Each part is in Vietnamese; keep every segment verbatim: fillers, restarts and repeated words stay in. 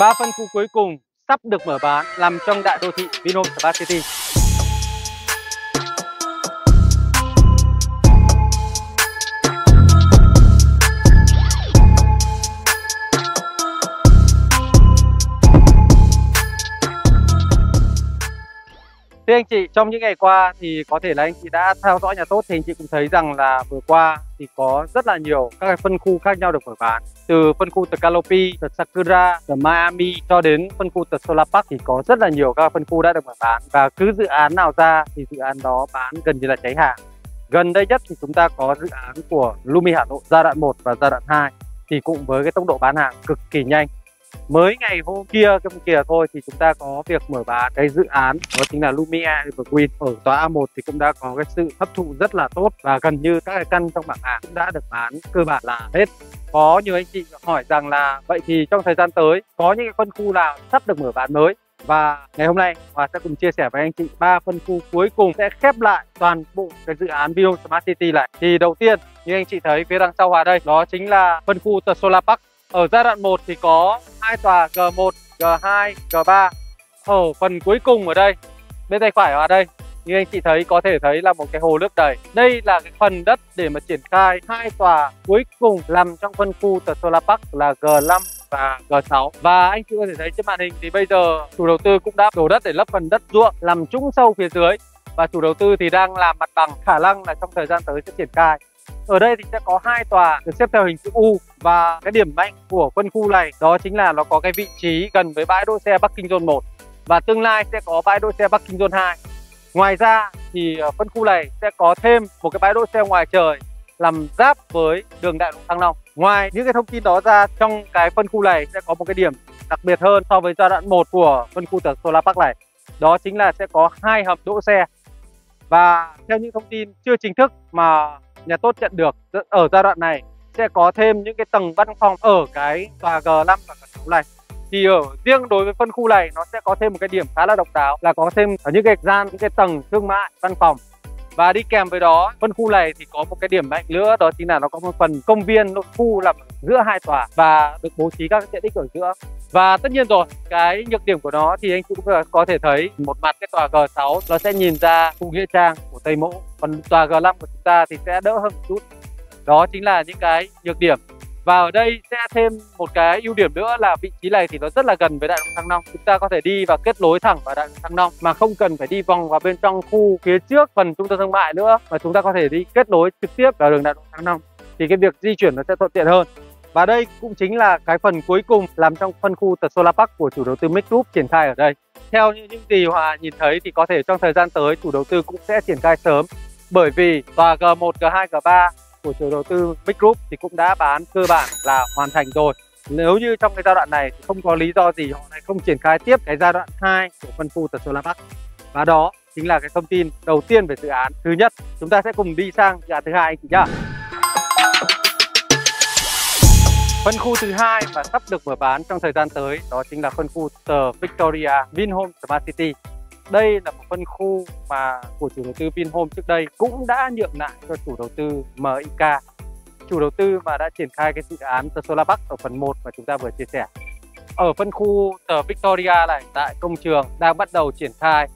Ba phân khu cuối cùng sắp được mở bán nằm trong đại đô thị Vinhomes Smart City. Thưa anh chị, trong những ngày qua thì có thể là anh chị đã theo dõi nhà tốt thì anh chị cũng thấy rằng là vừa qua thì có rất là nhiều các cái phân khu khác nhau được mở bán. Từ phân khu từ Calopi, từ Sakura, từ Miami cho đến phân khu từ Sola Park thì có rất là nhiều các phân khu đã được mở bán. Và cứ dự án nào ra thì dự án đó bán gần như là cháy hàng. Gần đây nhất thì chúng ta có dự án của Lumi Hà Nội giai đoạn một và giai đoạn hai thì cũng với cái tốc độ bán hàng cực kỳ nhanh. Mới ngày hôm kia, cái hôm kia thôi thì chúng ta có việc mở bán cái dự án đó chính là Lumia Elite ở tòa A một thì cũng đã có cái sự hấp thụ rất là tốt và gần như các cái căn trong bảng hàng cũng đã được bán cơ bản là hết. Có nhiều anh chị hỏi rằng là vậy thì trong thời gian tới có những cái phân khu nào sắp được mở bán mới, và ngày hôm nay Hòa sẽ cùng chia sẻ với anh chị ba phân khu cuối cùng sẽ khép lại toàn bộ cái dự án Vinhomes Smart City này. Thì đầu tiên như anh chị thấy phía đằng sau Hòa đây đó chính là phân khu The Sola Park. Ở giai đoạn một thì có hai tòa G một, G hai, G ba. Ở phần cuối cùng ở đây, bên tay phải ở đây, như anh chị thấy có thể thấy là một cái hồ nước đầy. Đây là cái phần đất để mà triển khai hai tòa cuối cùng nằm trong phân khu The Sola Park là G năm và G sáu. Và anh chị có thể thấy trên màn hình thì bây giờ chủ đầu tư cũng đã đổ đất để lấp phần đất ruộng nằm trũng sâu phía dưới. Và chủ đầu tư thì đang làm mặt bằng, khả năng là trong thời gian tới sẽ triển khai. Ở đây thì sẽ có hai tòa được xếp theo hình chữ U, và cái điểm mạnh của phân khu này đó chính là nó có cái vị trí gần với bãi đỗ xe Bắc Kinh Zone một và tương lai sẽ có bãi đỗ xe Bắc Kinh Zone hai. Ngoài ra thì phân khu này sẽ có thêm một cái bãi đỗ xe ngoài trời làm giáp với đường đại lộ Thăng Long. Ngoài những cái thông tin đó ra, trong cái phân khu này sẽ có một cái điểm đặc biệt hơn so với giai đoạn một của phân khu The Sola Park này, đó chính là sẽ có hai hầm đỗ xe. Và theo những thông tin chưa chính thức mà nhà tốt nhận được, ở giai đoạn này sẽ có thêm những cái tầng văn phòng ở cái tòa G năm và G sáu này. Thì ở riêng đối với phân khu này nó sẽ có thêm một cái điểm khá là độc đáo là có thêm ở những cái gian, những cái tầng thương mại, văn phòng. Và đi kèm với đó, phân khu này thì có một cái điểm mạnh nữa, đó chính là nó có một phần công viên nội khu nằm giữa hai tòa và được bố trí các tiện ích ở giữa. Và tất nhiên rồi, cái nhược điểm của nó thì anh cũng có thể thấy, một mặt cái tòa G sáu nó sẽ nhìn ra khu nghĩa trang của Tây Mỗ, còn tòa G năm của chúng ta thì sẽ đỡ hơn một chút. Đó chính là những cái nhược điểm. Và ở đây sẽ thêm một cái ưu điểm nữa là vị trí này thì nó rất là gần với đại lộ Thăng Long. Chúng ta có thể đi và kết nối thẳng vào đại lộ Thăng Long mà không cần phải đi vòng vào bên trong khu phía trước phần trung tâm thương mại nữa, mà chúng ta có thể đi kết nối trực tiếp vào đường đại lộ Thăng Long. Thì cái việc di chuyển nó sẽ thuận tiện hơn. Và đây cũng chính là cái phần cuối cùng làm trong phân khu The Sola Park của chủ đầu tư Mix Group triển khai ở đây. Theo những gì Hòa nhìn thấy thì có thể trong thời gian tới chủ đầu tư cũng sẽ triển khai sớm, bởi vì tòa G một, G hai, G ba của chủ đầu tư Mix Group thì cũng đã bán cơ bản là hoàn thành rồi. Nếu như trong cái giai đoạn này thì không có lý do gì họ lại không triển khai tiếp cái giai đoạn hai của phân khu The Sola Park. Và đó chính là cái thông tin đầu tiên về dự án thứ nhất. Chúng ta sẽ cùng đi sang dự án thứ hai anh chị nhá. Phân khu thứ hai và sắp được mở bán trong thời gian tới đó chính là phân khu The Victoria Vinhomes Smart City. Đây là một phân khu mà của chủ đầu tư Vinhomes trước đây cũng đã nhượng lại cho chủ đầu tư em i ca, chủ đầu tư mà đã triển khai cái dự án The Sola Park ở phần một mà chúng ta vừa chia sẻ. Ở phân khu The Victoria này, tại công trường đang bắt đầu triển khai,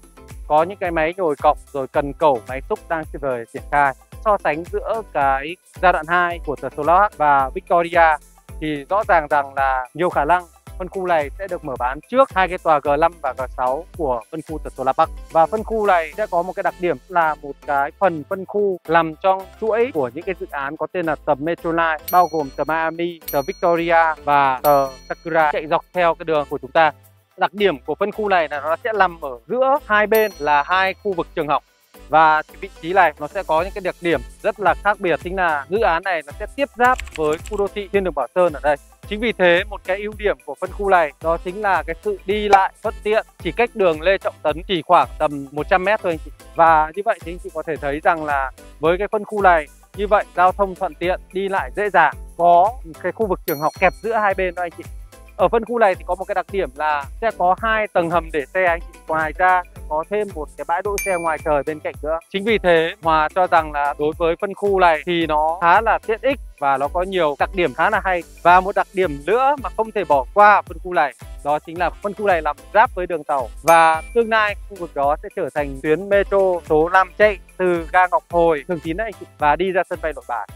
có những cái máy nhồi cọc rồi cần cẩu, máy xúc đang về triển khai. So sánh giữa cái giai đoạn hai của The Sola Park và Victoria thì rõ ràng rằng là nhiều khả năng phân khu này sẽ được mở bán trước hai cái tòa G năm và G sáu của phân khu The Sola Park. Và phân khu này sẽ có một cái đặc điểm là một cái phần phân khu nằm trong chuỗi của những cái dự án có tên là Tầm Metroline, bao gồm Tầm Miami, Tầm Victoria và Tầm Sakura chạy dọc theo cái đường của chúng ta. Đặc điểm của phân khu này là nó sẽ nằm ở giữa hai bên là hai khu vực trường học. Và cái vị trí này nó sẽ có những cái đặc điểm rất là khác biệt, chính là dự án này nó sẽ tiếp giáp với khu đô thị thiên đường Bảo Sơn ở đây. Chính vì thế một cái ưu điểm của phân khu này đó chính là cái sự đi lại thuận tiện, chỉ cách đường Lê Trọng Tấn chỉ khoảng tầm một trăm mét thôi anh chị. Và như vậy thì anh chị có thể thấy rằng là với cái phân khu này như vậy giao thông thuận tiện, đi lại dễ dàng, có cái khu vực trường học kẹp giữa hai bên đó anh chị. Ở phân khu này thì có một cái đặc điểm là sẽ có hai tầng hầm để xe anh chị. Ngoài ra có thêm một cái bãi đỗ xe ngoài trời bên cạnh nữa. Chính vì thế Hòa cho rằng là đối với phân khu này thì nó khá là tiện ích và nó có nhiều đặc điểm khá là hay. Và một đặc điểm nữa mà không thể bỏ qua phân khu này, đó chính là phân khu này làm giáp với đường tàu, và tương lai khu vực đó sẽ trở thành tuyến metro số năm chạy từ ga Ngọc Hồi, Thường Tín này và đi ra sân bay Nội Bài.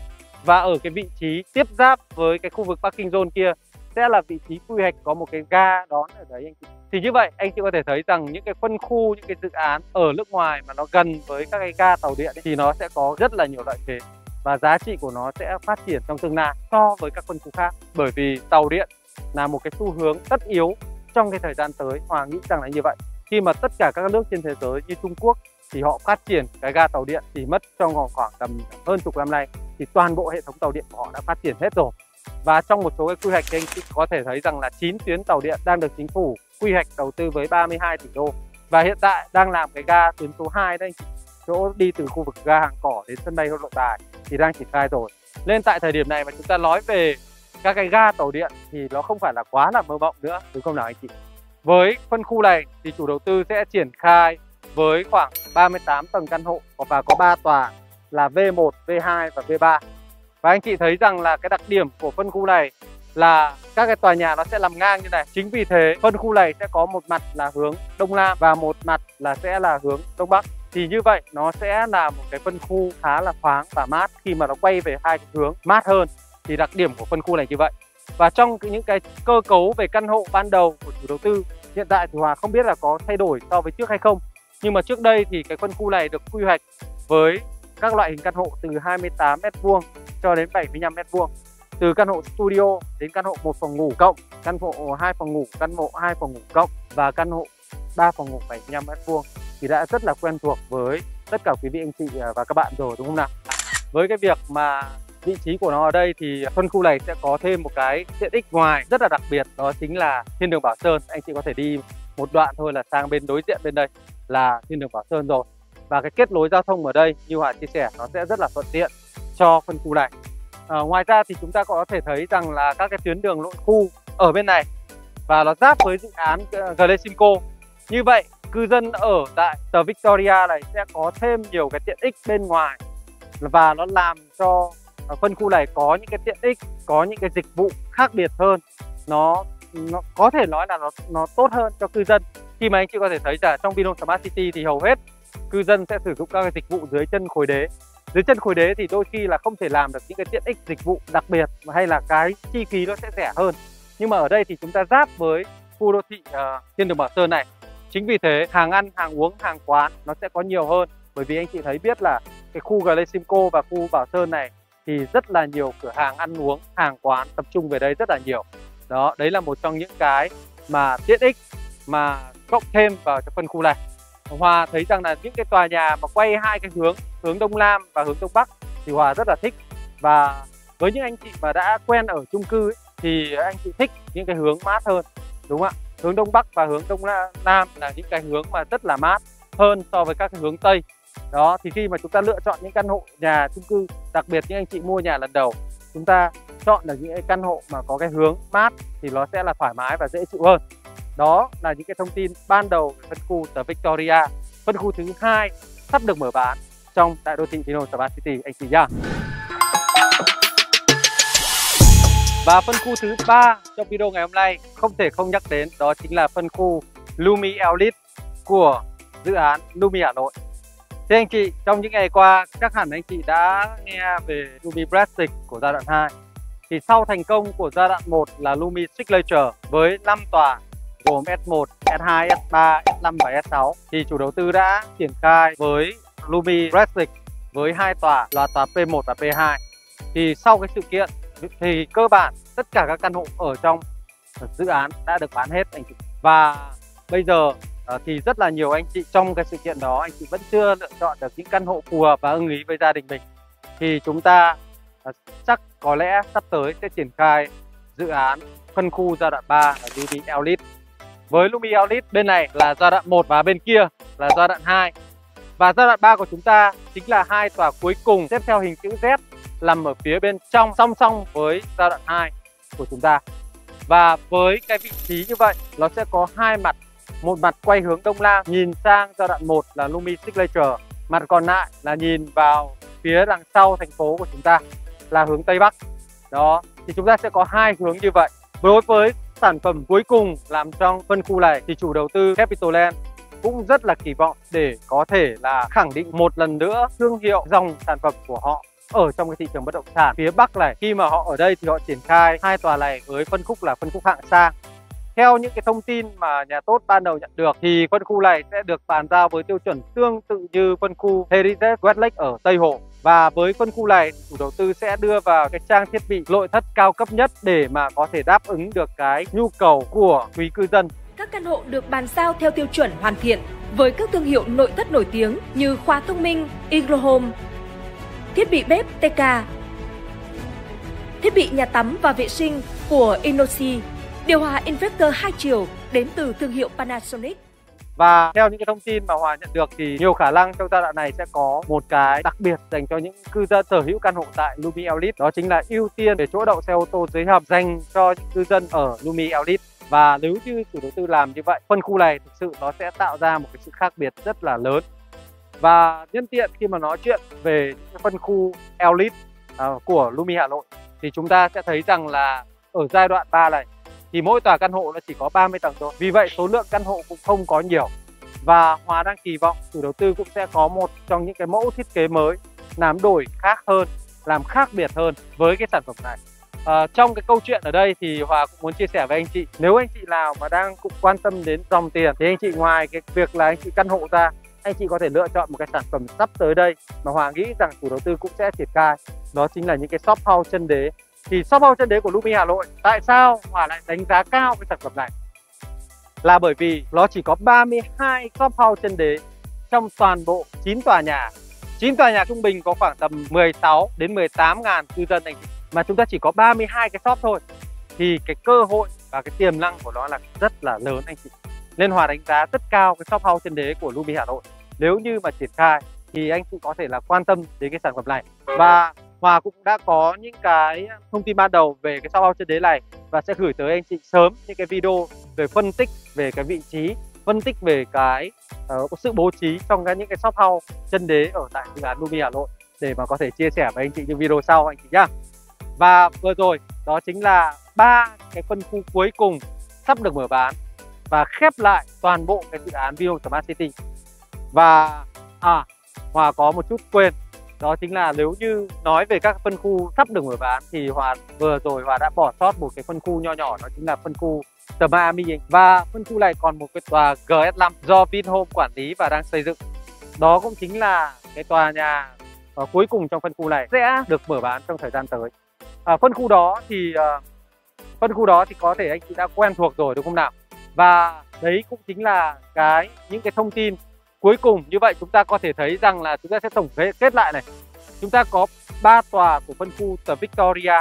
Và ở cái vị trí tiếp giáp với cái khu vực parking zone kia sẽ là vị trí quy hoạch có một cái ga đón ở đấy anh chị. Thì như vậy anh chị có thể thấy rằng những cái phân khu, những cái dự án ở nước ngoài mà nó gần với các cái ga tàu điện ấy, thì nó sẽ có rất là nhiều lợi thế và giá trị của nó sẽ phát triển trong tương lai so với các phân khu khác, bởi vì tàu điện là một cái xu hướng tất yếu trong cái thời gian tới. Hoàng nghĩ rằng là như vậy, khi mà tất cả các nước trên thế giới như Trung Quốc thì họ phát triển cái ga tàu điện thì mất trong khoảng tầm hơn chục năm nay thì toàn bộ hệ thống tàu điện của họ đã phát triển hết rồi. Và trong một số cái quy hoạch thì anh chị có thể thấy rằng là chín tuyến tàu điện đang được chính phủ quy hoạch đầu tư với ba mươi hai tỷ đô, và hiện tại đang làm cái ga tuyến số hai đấy anh chị, chỗ đi từ khu vực ga Hàng Cỏ đến sân bay Nội Bài thì đang triển khai rồi. Nên tại thời điểm này mà chúng ta nói về các cái ga tàu điện thì nó không phải là quá là mơ mộng nữa, đúng không nào anh chị? Với phân khu này thì chủ đầu tư sẽ triển khai với khoảng ba mươi tám tầng căn hộ và có ba tòa là V một, V hai và V ba. Và anh chị thấy rằng là cái đặc điểm của phân khu này là các cái tòa nhà nó sẽ nằm ngang như này. Chính vì thế phân khu này sẽ có một mặt là hướng Đông Nam và một mặt là sẽ là hướng Đông Bắc. Thì như vậy nó sẽ là một cái phân khu khá là thoáng và mát khi mà nó quay về hai cái hướng mát hơn. Thì đặc điểm của phân khu này như vậy. Và trong những cái cơ cấu về căn hộ ban đầu của chủ đầu tư, hiện tại thì Hòa không biết là có thay đổi so với trước hay không. Nhưng mà trước đây thì cái phân khu này được quy hoạch với các loại hình căn hộ từ hai mươi tám mét vuông cho đến bảy mươi lăm mét vuông, từ căn hộ studio đến căn hộ một phòng ngủ cộng, căn hộ hai phòng ngủ, căn hộ hai phòng ngủ cộng và căn hộ ba phòng ngủ bảy mươi lăm mét vuông thì đã rất là quen thuộc với tất cả quý vị anh chị và các bạn rồi, đúng không nào? Với cái việc mà vị trí của nó ở đây thì phân khu này sẽ có thêm một cái tiện ích ngoài rất là đặc biệt, đó chính là thiên đường Bảo Sơn. Anh chị có thể đi một đoạn thôi là sang bên đối diện bên đây là thiên đường Bảo Sơn rồi. Và cái kết nối giao thông ở đây như Hòa chia sẻ nó sẽ rất là thuận tiện cho phân khu này. À, ngoài ra thì chúng ta có thể thấy rằng là các cái tuyến đường nội khu ở bên này và nó giáp với dự án Greshamco. Như vậy cư dân ở tại The Victoria này sẽ có thêm nhiều cái tiện ích bên ngoài, và nó làm cho phân khu này có những cái tiện ích, có những cái dịch vụ khác biệt hơn. Nó, nó có thể nói là nó, nó tốt hơn cho cư dân. Khi mà anh chị có thể thấy là trong Vinhomes Smart City thì hầu hết cư dân sẽ sử dụng các cái dịch vụ dưới chân khối đế. Dưới chân khối đế thì đôi khi là không thể làm được những cái tiện ích dịch vụ đặc biệt hay là cái chi phí nó sẽ rẻ hơn. Nhưng mà ở đây thì chúng ta giáp với khu đô thị uh, thiên đường Bảo Sơn này. Chính vì thế hàng ăn, hàng uống, hàng quán nó sẽ có nhiều hơn. Bởi vì anh chị thấy biết là cái khu Greshamco và khu Bảo Sơn này thì rất là nhiều cửa hàng ăn uống, hàng quán tập trung về đây rất là nhiều. Đó, đấy là một trong những cái mà tiện ích mà cộng thêm vào cái phân khu này. Hòa thấy rằng là những cái tòa nhà mà quay hai cái hướng, hướng Đông Nam và hướng Đông Bắc thì Hòa rất là thích. Và với những anh chị mà đã quen ở chung cư ấy, thì anh chị thích những cái hướng mát hơn, đúng không ạ? Hướng Đông Bắc và hướng Đông Nam là những cái hướng mà rất là mát hơn so với các cái hướng Tây. Đó, thì khi mà chúng ta lựa chọn những căn hộ nhà chung cư, đặc biệt những anh chị mua nhà lần đầu, chúng ta chọn được những cái căn hộ mà có cái hướng mát thì nó sẽ là thoải mái và dễ chịu hơn. Đó là những cái thông tin ban đầu về phân khu The Victoria. Phân khu thứ hai sắp được mở bán trong đại đô thị Vinhomes Smart City anh chị nhá. Và phân khu thứ ba trong video ngày hôm nay không thể không nhắc đến, đó chính là phân khu Lumi Elite của dự án Lumi Hà Nội. Thế anh chị, trong những ngày qua chắc hẳn anh chị đã nghe về Lumi Classic của giai đoạn hai. Thì sau thành công của giai đoạn một là Lumi Signature với năm tòa gồm S một, S hai, S ba, S năm và S sáu thì chủ đầu tư đã triển khai với Lumi Classic với hai tòa là tòa P một và P hai. Thì sau cái sự kiện thì cơ bản tất cả các căn hộ ở trong dự án đã được bán hết anh chị. Và bây giờ thì rất là nhiều anh chị trong cái sự kiện đó, anh chị vẫn chưa lựa chọn được những căn hộ phù hợp và ưng ý với gia đình mình. Thì chúng ta chắc có lẽ sắp tới sẽ triển khai dự án phân khu giai đoạn ba là Lumi Elite. Với Lumi Elite bên này là giai đoạn một và bên kia là giai đoạn hai. Và giai đoạn ba của chúng ta chính là hai tòa cuối cùng xếp theo hình chữ Z nằm ở phía bên trong, song song với giai đoạn hai của chúng ta. Và với cái vị trí như vậy, nó sẽ có hai mặt Một mặt quay hướng Đông Nam nhìn sang giai đoạn một là Lumi Signature, mặt còn lại là nhìn vào phía đằng sau thành phố của chúng ta là hướng Tây Bắc. Đó, thì chúng ta sẽ có hai hướng như vậy. Đối với sản phẩm cuối cùng làm trong phân khu này thì chủ đầu tư Capitoland cũng rất là kỳ vọng để có thể là khẳng định một lần nữa thương hiệu dòng sản phẩm của họ ở trong cái thị trường bất động sản phía Bắc này. Khi mà họ ở đây thì họ triển khai hai tòa này với phân khúc là phân khúc hạng sang. Theo những cái thông tin mà nhà tốt ban đầu nhận được thì phân khu này sẽ được bàn giao với tiêu chuẩn tương tự như phân khu Heritage Westlake ở Tây Hồ. Và với phân khu này, chủ đầu tư sẽ đưa vào cái trang thiết bị nội thất cao cấp nhất để mà có thể đáp ứng được cái nhu cầu của quý cư dân. Các căn hộ được bàn giao theo tiêu chuẩn hoàn thiện với các thương hiệu nội thất nổi tiếng như khóa thông minh Inlohome, thiết bị bếp Teka, thiết bị nhà tắm và vệ sinh của Inoxy, điều hòa inverter hai chiều đến từ thương hiệu Panasonic. Và theo những cái thông tin mà Hòa nhận được thì nhiều khả năng trong giai đoạn này sẽ có một cái đặc biệt dành cho những cư dân sở hữu căn hộ tại Lumi Elite. Đó chính là ưu tiên để chỗ đậu xe ô tô dưới hầm dành cho những cư dân ở Lumi Elite. Và nếu như chủ đầu tư làm như vậy, phân khu này thực sự nó sẽ tạo ra một cái sự khác biệt rất là lớn. Và nhân tiện khi mà nói chuyện về những phân khu Elite uh, của Lumi Hà Nội thì chúng ta sẽ thấy rằng là ở giai đoạn ba này thì mỗi tòa căn hộ nó chỉ có ba mươi tầng thôi. Vì vậy số lượng căn hộ cũng không có nhiều. Và Hòa đang kỳ vọng chủ đầu tư cũng sẽ có một trong những cái mẫu thiết kế mới làm đổi khác hơn, làm khác biệt hơn với cái sản phẩm này. À, trong cái câu chuyện ở đây thì Hòa cũng muốn chia sẻ với anh chị. Nếu anh chị nào mà đang cũng quan tâm đến dòng tiền thì anh chị ngoài cái việc là anh chị căn hộ ra, anh chị có thể lựa chọn một cái sản phẩm sắp tới đây mà Hòa nghĩ rằng chủ đầu tư cũng sẽ triển khai. Đó chính là những cái shop house chân đế. Thì shop house chân đế của Lumi Hà Nội, tại sao Hòa lại đánh giá cao cái sản phẩm này? Là bởi vì nó chỉ có ba mươi hai shop house chân đế trong toàn bộ chín tòa nhà. chín tòa nhà trung bình có khoảng tầm mười sáu đến mười tám ngàn cư dân anh chị, mà chúng ta chỉ có ba mươi hai cái shop thôi. Thì cái cơ hội và cái tiềm năng của nó là rất là lớn anh chị. Nên Hòa đánh giá rất cao cái shop house chân đế của Lumi Hà Nội. Nếu như mà triển khai thì anh chị có thể là quan tâm đến cái sản phẩm này. Và Hòa cũng đã có những cái thông tin ban đầu về cái shop house chân đế này và sẽ gửi tới anh chị sớm những cái video về phân tích về cái vị trí, phân tích về cái uh, sự bố trí trong cái, những cái shop house chân đế ở tại dự án Lumi Hà Nội để mà có thể chia sẻ với anh chị những video sau anh chị nhá. Và vừa rồi đó chính là ba cái phân khu cuối cùng sắp được mở bán và khép lại toàn bộ cái dự án Vinhomes Smart City. Và à, Hòa có một chút quên, đó chính là nếu như nói về các phân khu sắp được mở bán thì Hòa vừa rồi Hòa đã bỏ sót một cái phân khu nho nhỏ, đó chính là phân khu Tầm Miami. Và phân khu này còn một cái tòa giê ét năm do Vinhome quản lý và đang xây dựng. Đó cũng chính là cái tòa nhà cuối cùng trong phân khu này sẽ được mở bán trong thời gian tới. À, phân khu đó thì uh, phân khu đó thì có thể anh chị đã quen thuộc rồi đúng không nào? Và đấy cũng chính là cái những cái thông tin cuối cùng. Như vậy chúng ta có thể thấy rằng là chúng ta sẽ tổng kết lại này. Chúng ta có ba tòa của phân khu The Victoria,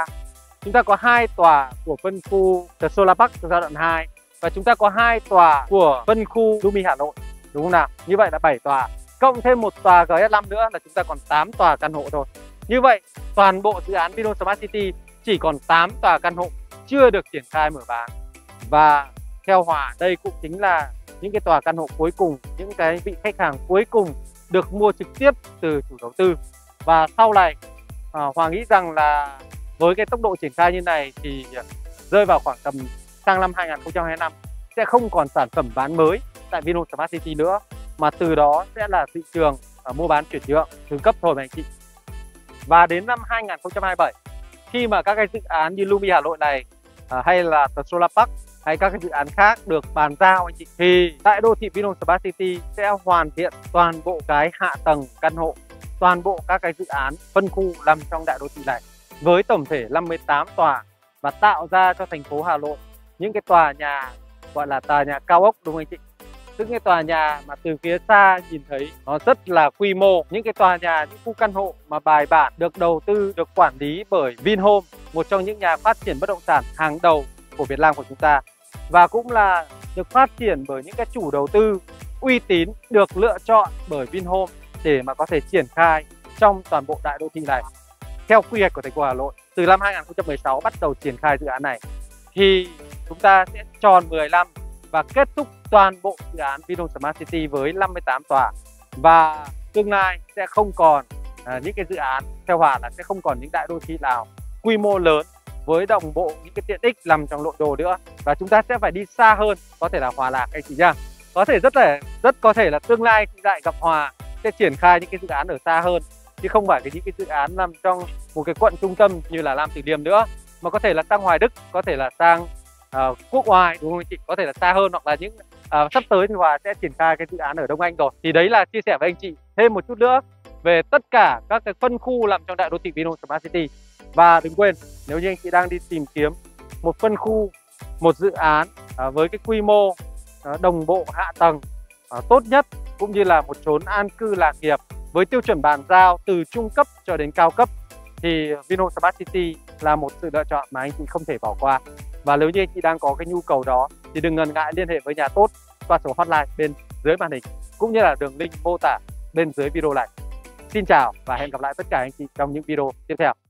chúng ta có hai tòa của phân khu The Sola Park giai đoạn hai và chúng ta có hai tòa của phân khu Lumi Hà Nội đúng không nào? Như vậy là bảy tòa, cộng thêm một tòa giê ét năm nữa là chúng ta còn tám tòa căn hộ thôi. Như vậy toàn bộ dự án Vinhomes Smart City chỉ còn tám tòa căn hộ chưa được triển khai mở bán. Và theo Hòa đây cũng chính là những cái tòa căn hộ cuối cùng, những cái vị khách hàng cuối cùng được mua trực tiếp từ chủ đầu tư. Và sau này à, Hòa nghĩ rằng là với cái tốc độ triển khai như này thì rơi vào khoảng tầm sang năm hai nghìn không trăm hai mươi lăm sẽ không còn sản phẩm bán mới tại Vinhomes Smart City nữa, mà từ đó sẽ là thị trường à, mua bán chuyển nhượng thứ cấp thôi mà anh chị. Và đến năm hai nghìn không trăm hai mươi bảy, khi mà các cái dự án như Lumi Hà Nội này à, hay là The Solar Park hay các cái dự án khác được bàn giao anh chị, thì tại đô thị Vinhomes Smart City sẽ hoàn thiện toàn bộ cái hạ tầng căn hộ, toàn bộ các cái dự án phân khu nằm trong đại đô thị này với tổng thể năm mươi tám tòa và tạo ra cho thành phố Hà Nội những cái tòa nhà gọi là tòa nhà cao ốc đúng không anh chị? Những cái tòa nhà mà từ phía xa nhìn thấy nó rất là quy mô, những cái tòa nhà, những khu căn hộ mà bài bản được đầu tư, được quản lý bởi Vinhome, một trong những nhà phát triển bất động sản hàng đầu của Việt Nam của chúng ta, và cũng là được phát triển bởi những cái chủ đầu tư uy tín được lựa chọn bởi Vinhome để mà có thể triển khai trong toàn bộ đại đô thị này. Theo quy hoạch của thành phố Hà Nội, từ năm hai nghìn không trăm mười sáu bắt đầu triển khai dự án này thì chúng ta sẽ tròn mười lăm. và kết thúc toàn bộ dự án Vinhomes Smart City với năm mươi tám tòa. Và tương lai sẽ không còn à, những cái dự án, theo Hòa là sẽ không còn những đại đô thị nào quy mô lớn với đồng bộ những cái tiện ích nằm trong nội đồ nữa, và chúng ta sẽ phải đi xa hơn, có thể là Hòa Lạc anh chị nhá. Có thể rất là rất có thể là tương lai đại gặp Hòa sẽ triển khai những cái dự án ở xa hơn, chứ không phải cái những cái dự án nằm trong một cái quận trung tâm như là Nam Từ Liêm nữa, mà có thể là sang Hoài Đức, có thể là sang uh, Quốc Oai, đúng không anh chị? Có thể là xa hơn, hoặc là những uh, sắp tới thì Hòa sẽ triển khai cái dự án ở Đông Anh rồi. Thì đấy là chia sẻ với anh chị thêm một chút nữa về tất cả các cái phân khu nằm trong đại đô thị Vinhomes Smart City. Và đừng quên, nếu như anh chị đang đi tìm kiếm một phân khu, một dự án à, với cái quy mô à, đồng bộ hạ tầng à, tốt nhất, cũng như là một chốn an cư lạc nghiệp với tiêu chuẩn bàn giao từ trung cấp cho đến cao cấp, thì Vinhomes Smart City là một sự lựa chọn mà anh chị không thể bỏ qua. Và nếu như anh chị đang có cái nhu cầu đó thì đừng ngần ngại liên hệ với nhà tốt qua số hotline bên dưới màn hình, cũng như là đường link mô tả bên dưới video này. Xin chào và hẹn gặp lại tất cả anh chị trong những video tiếp theo.